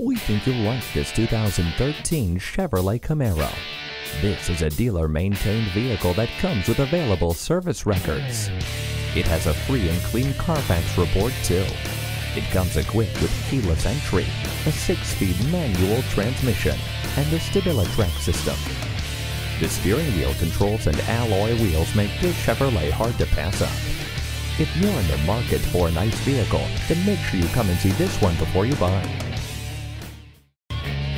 We think you'll like this 2013 Chevrolet Camaro. This is a dealer-maintained vehicle that comes with available service records. It has a free and clean Carfax report too. It comes equipped with keyless entry, a 6-speed manual transmission, and the StabiliTrak system. The steering wheel controls and alloy wheels make this Chevrolet hard to pass up. If you're in the market for a nice vehicle, then make sure you come and see this one before you buy.